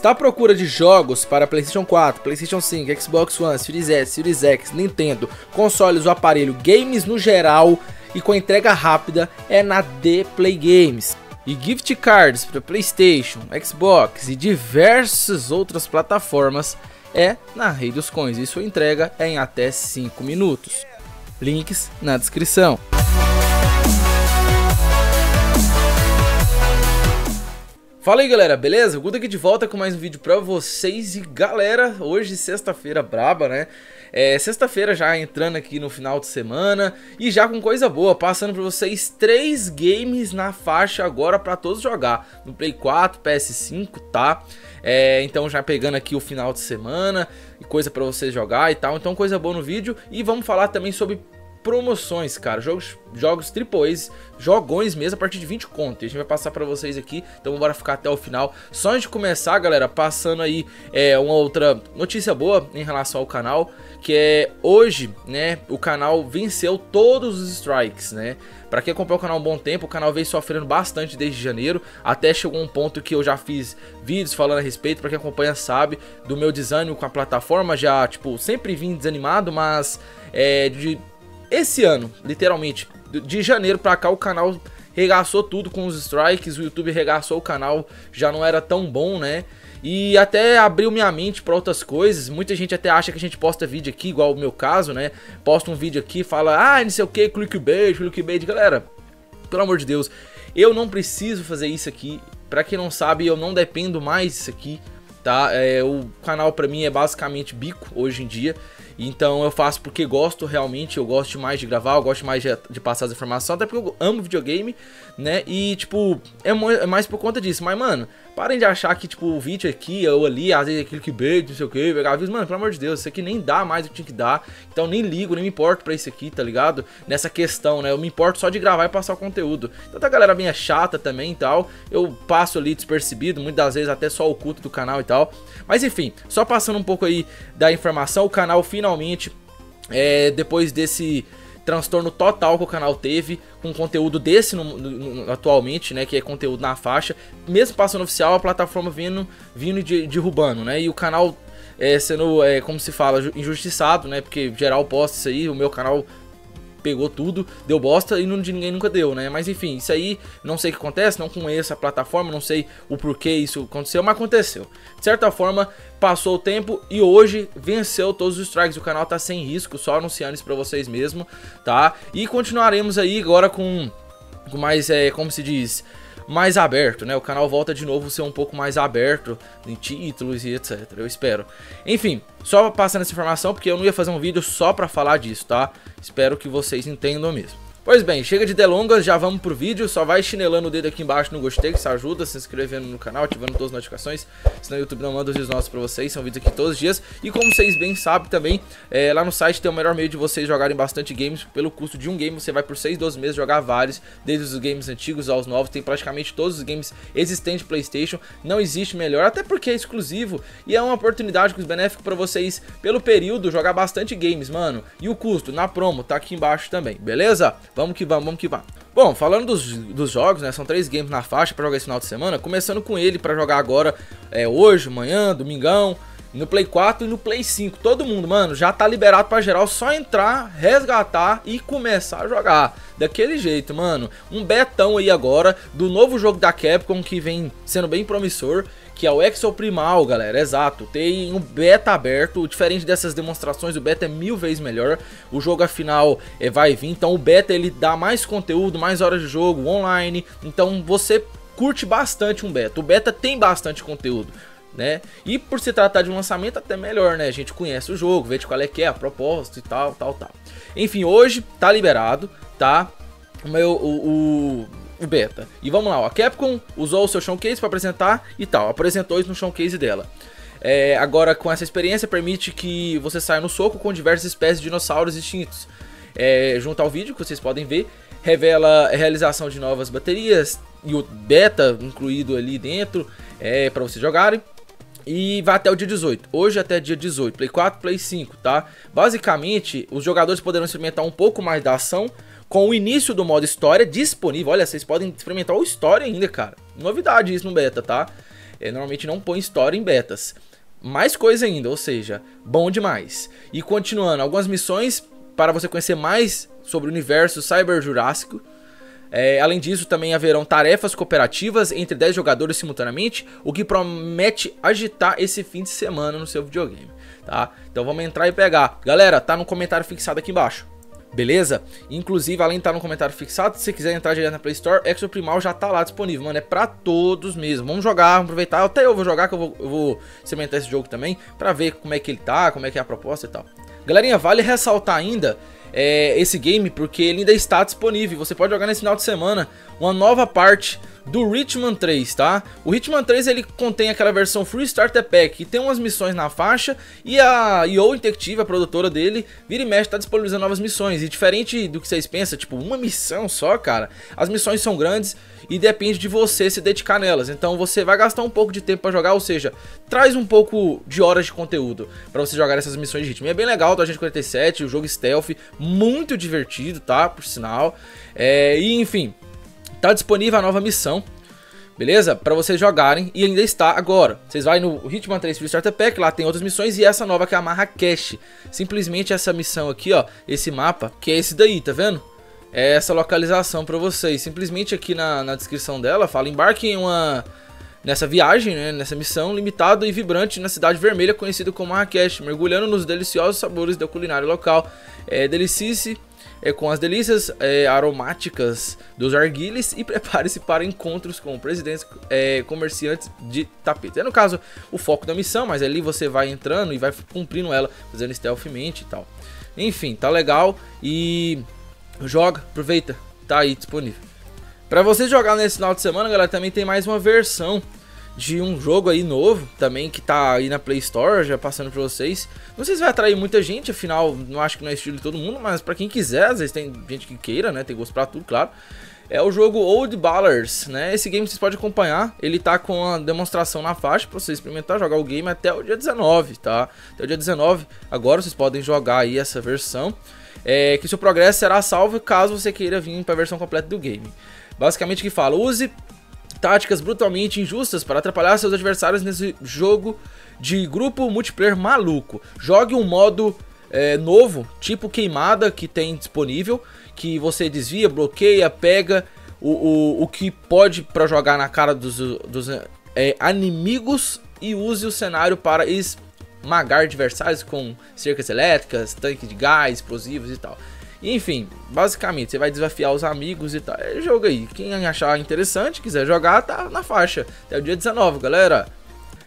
Está à procura de jogos para PlayStation 4, PlayStation 5, Xbox One, Series S, Series X, Nintendo, consoles, o aparelho, games no geral e com entrega rápida? É na ThePlayGames. E gift cards para PlayStation, Xbox e diversas outras plataformas é na Rei dos Coins, e sua entrega é em até 5 minutos. Links na descrição. Fala aí galera, beleza? O Guto aqui de volta com mais um vídeo pra vocês. E galera, hoje sexta-feira braba, né? É sexta-feira já entrando aqui no final de semana e já com coisa boa, passando pra vocês 3 games na faixa agora pra todos jogar no Play 4, PS5, tá? Então já pegando aqui o final de semana e coisa pra vocês jogar e tal, então coisa boa no vídeo. E vamos falar também sobre promoções, cara, jogos AAA's, jogões mesmo, a partir de 20 conto. E a gente vai passar pra vocês aqui, então bora ficar até o final. Só antes de começar, galera, passando aí uma outra notícia boa em relação ao canal, que é hoje, né, o canal venceu todos os strikes, né? Pra quem acompanhou o canal há um bom tempo, o canal veio sofrendo bastante desde janeiro, até chegou um ponto que eu já fiz vídeos falando a respeito, pra quem acompanha sabe, do meu desânimo com a plataforma, já, tipo, sempre vim desanimado, mas esse ano, literalmente, de janeiro pra cá, o canal regaçou tudo com os strikes, o YouTube regaçou o canal, já não era tão bom, né? E até abriu minha mente pra outras coisas. Muita gente até acha que a gente posta vídeo aqui, igual o meu caso, né? Posta um vídeo aqui, fala, ah, não sei o que, clickbait, galera, pelo amor de Deus, eu não preciso fazer isso aqui. Pra quem não sabe, eu não dependo mais disso aqui, tá? O canal pra mim é basicamente bico hoje em dia. Então eu faço porque gosto realmente, eu gosto mais de gravar, eu gosto mais de passar as informações, até porque eu amo videogame, né? E tipo, é mais por conta disso. Mas mano, parem de achar que tipo, o vídeo aqui ou ali, às vezes é clickbait, não sei o que, pegar vídeos, mano, pelo amor de Deus, isso aqui nem dá mais o que tinha que dar. Então nem ligo, nem me importo pra isso aqui, tá ligado? Nessa questão, né? Eu me importo só de gravar e passar o conteúdo. Então tá, galera minha chata também e tal, eu passo ali despercebido, muitas das vezes até só oculto do canal e tal. Mas enfim, só passando um pouco aí da informação, o canal finalmente, depois desse transtorno total que o canal teve, com conteúdo desse atualmente, né, que é conteúdo na faixa, mesmo passando oficial, a plataforma vindo e derrubando, né, e o canal sendo, como se fala, injustiçado, né, porque geral posta isso aí, o meu canal pegou tudo, deu bosta e não, de ninguém nunca deu, né? Mas enfim, isso aí, não sei o que acontece, não conheço a plataforma, não sei o porquê isso aconteceu, mas aconteceu. De certa forma, passou o tempo e hoje venceu todos os strikes, o canal tá sem risco, só anunciando isso pra vocês mesmo, tá? E continuaremos aí agora com mais, como se diz, mais aberto, né? O canal volta de novo a ser um pouco mais aberto em títulos e etc, eu espero. Enfim, só passando essa informação porque eu não ia fazer um vídeo só pra falar disso, tá? Espero que vocês entendam mesmo. Pois bem, chega de delongas, já vamos pro vídeo. Só vai chinelando o dedo aqui embaixo no gostei, que isso ajuda, se inscrevendo no canal, ativando todas as notificações, senão o YouTube não manda os vídeos nossos pra vocês, são vídeos aqui todos os dias. E como vocês bem sabem também, lá no site tem o melhor meio de vocês jogarem bastante games. Pelo custo de um game, você vai por 6, 12 meses jogar vários, desde os games antigos aos novos. Tem praticamente todos os games existentes de PlayStation, não existe melhor, até porque é exclusivo. E é uma oportunidade que os benéficos pra vocês, pelo período, jogar bastante games, mano. E o custo, na promo, tá aqui embaixo também, beleza? Vamos que vamos, vamos que vamos. Bom, falando dos jogos, né, são 3 games na faixa pra jogar esse final de semana. Começando com ele pra jogar agora, hoje, amanhã, domingão, no Play 4 e no Play 5. Todo mundo, mano, já tá liberado pra geral, só entrar, resgatar e começar a jogar. Daquele jeito, mano. Um betão aí agora do novo jogo da Capcom que vem sendo bem promissor, que é o Exo Primal, galera, exato. Tem um beta aberto, diferente dessas demonstrações, o beta é 1000 vezes melhor. O jogo afinal vai vir, então o beta ele dá mais conteúdo, mais horas de jogo, online. Então você curte bastante um beta, o beta tem bastante conteúdo, né? E por se tratar de um lançamento até melhor, né? A gente conhece o jogo, vê de qual é que é a proposta e tal, tal, tal. Enfim, hoje tá liberado, tá? O beta. E vamos lá, ó. A Capcom usou o seu showcase para apresentar e tal, apresentou isso no showcase dela. Agora com essa experiência permite que você saia no soco com diversas espécies de dinossauros extintos. Junto ao vídeo que vocês podem ver, revela a realização de novas baterias e o beta incluído ali dentro, para vocês jogarem. E vai até o dia 18, hoje até dia 18, Play 4, Play 5, tá? Basicamente, os jogadores poderão experimentar um pouco mais da ação com o início do modo história disponível. Olha, vocês podem experimentar o história ainda, cara. Novidade isso no beta, tá? normalmente não põe história em betas. Mais coisa ainda, ou seja, bom demais. E continuando, algumas missões para você conhecer mais sobre o universo Cyber Jurássico. Além disso, também haverão tarefas cooperativas entre 10 jogadores simultaneamente, o que promete agitar esse fim de semana no seu videogame, tá? Então vamos entrar e pegar. Galera, tá no comentário fixado aqui embaixo, beleza? Inclusive, além de estar no comentário fixado, se você quiser entrar direto na Play Store, Exo Primal já tá lá disponível, mano, é pra todos mesmo. Vamos jogar, vamos aproveitar, até eu vou jogar, que eu vou experimentar esse jogo também, pra ver como é que ele tá, como é que é a proposta e tal. Galerinha, vale ressaltar ainda esse game, porque ele ainda está disponível. Você pode jogar nesse final de semana uma nova parte do Hitman 3, tá? O Hitman 3, ele contém aquela versão Free Starter Pack, que tem umas missões na faixa. E a EO Interactive, a produtora dele, vira e mexe, tá disponibilizando novas missões. E diferente do que vocês pensam, tipo, uma missão só, cara, as missões são grandes e depende de você se dedicar nelas. Então você vai gastar um pouco de tempo pra jogar, ou seja, traz um pouco de horas de conteúdo pra você jogar essas missões de Hitman. E é bem legal, do Agente 47, o jogo stealth, muito divertido, tá? Por sinal. E enfim, tá disponível a nova missão, beleza? Pra vocês jogarem, e ainda está agora. Vocês vai no Hitman 3 Free Starter Pack, lá tem outras missões, e essa nova que é a Marrakech. Simplesmente essa missão aqui, ó, esse mapa, que é esse daí, tá vendo? É essa localização pra vocês. Simplesmente aqui na descrição dela fala: embarque em nessa viagem, né, nessa missão limitada e vibrante na cidade vermelha conhecida como Marrakech, mergulhando nos deliciosos sabores da culinária local, delicie-se com as delícias aromáticas dos arguiles e prepare-se para encontros com presidentes, comerciantes de tapete. É no caso o foco da missão, mas ali você vai entrando e vai cumprindo ela, fazendo stealthmente e tal. Enfim, tá legal, e joga, aproveita, tá aí disponível. Pra você jogar nesse final de semana, galera, também tem mais uma versão de um jogo aí novo, também, que tá aí na Play Store, já passando pra vocês. Não sei se vai atrair muita gente, afinal, não acho que não é estilo de todo mundo, mas pra quem quiser, às vezes tem gente que queira, né, tem gosto pra tudo, claro. É o jogo Old Ballers, né, esse game vocês podem acompanhar, ele tá com a demonstração na faixa pra você experimentar jogar o game até o dia 19, tá? Até o dia 19, agora vocês podem jogar aí essa versão, que seu progresso será salvo caso você queira vir pra versão completa do game. Basicamente que fala: use táticas brutalmente injustas para atrapalhar seus adversários nesse jogo de grupo multiplayer maluco. Jogue um modo novo, tipo queimada, que tem disponível, que você desvia, bloqueia, pega o que pode para jogar na cara dos inimigos, e use o cenário para esmagar adversários com cercas elétricas, tanque de gás, explosivos e tal. Enfim, basicamente, você vai desafiar os amigos e tal. É jogo aí. Quem achar interessante, quiser jogar, tá na faixa. Até o dia 19, galera.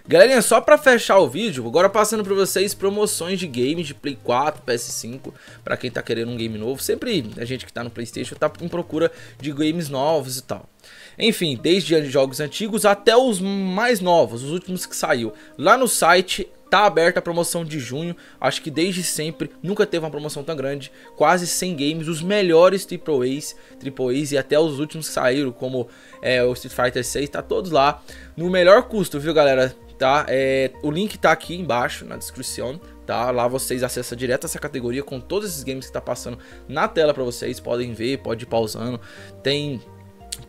Galerinha, só pra fechar o vídeo, agora passando pra vocês promoções de games de Play 4, PS5, pra quem tá querendo um game novo. Sempre a gente que tá no PlayStation tá em procura de games novos e tal. Enfim, desde jogos antigos até os mais novos, os últimos que saiu. Lá no site tá aberta a promoção de junho, acho que desde sempre, nunca teve uma promoção tão grande, quase 100 games, os melhores AAAs e até os últimos que saíram, como o Street Fighter 6, tá todos lá, no melhor custo, viu, galera? Tá? O link tá aqui embaixo, na descrição, tá? Lá vocês acessam direto essa categoria, com todos esses games que tá passando na tela pra vocês, podem ver, pode ir pausando, tem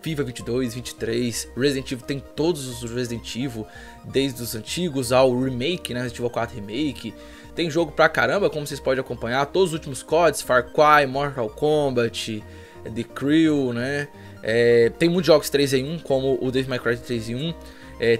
FIFA 22, 23, Resident Evil, tem todos os Resident Evil, desde os antigos ao Remake, né, Resident Evil 4 Remake, tem jogo pra caramba, como vocês podem acompanhar, todos os últimos CODs, Far Cry, Mortal Kombat, The Crew, né, tem muitos jogos 3 em 1, como o Minecraft 3 em 1,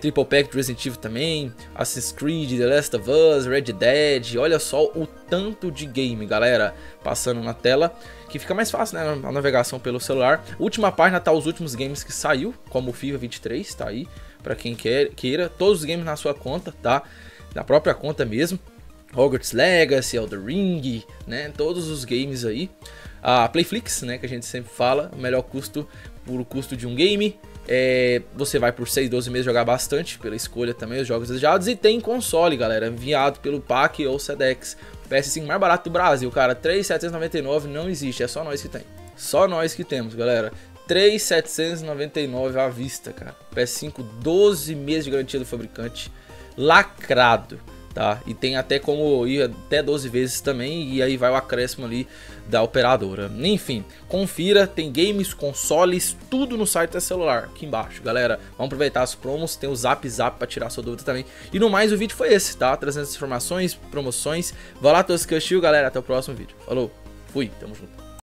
Triple Pack do Resident Evil também, Assassin's Creed, The Last of Us, Red Dead. Olha só o tanto de game, galera, passando na tela, que fica mais fácil, né, a navegação pelo celular. Última página tá os últimos games que saiu, como o FIFA 23, tá aí, pra quem queira, todos os games na sua conta, tá, na própria conta mesmo, Hogwarts Legacy, Elder Ring, né, todos os games aí. A Playflix, né, que a gente sempre fala, o melhor custo por custo de um game. Você vai por 6, 12 meses jogar bastante, pela escolha também, os jogos desejados. E tem console, galera, enviado pelo PAC ou SEDEX. O PS5 mais barato do Brasil, cara, 3.799 não existe, é só nós que tem. Só nós que temos, galera, 3.799 à vista, cara. PS5, 12 meses de garantia do fabricante, lacrado, tá? E tem até como ir até 12 vezes também, e aí vai o acréscimo ali da operadora. Enfim, confira, tem games, consoles, tudo no site da celular, aqui embaixo, galera. Vamos aproveitar as promos, tem o Zap Zap pra tirar sua dúvida também. E no mais, o vídeo foi esse, tá? Trazendo as informações, promoções. Vai lá, todos que assistiu, galera, até o próximo vídeo. Falou, fui, tamo junto.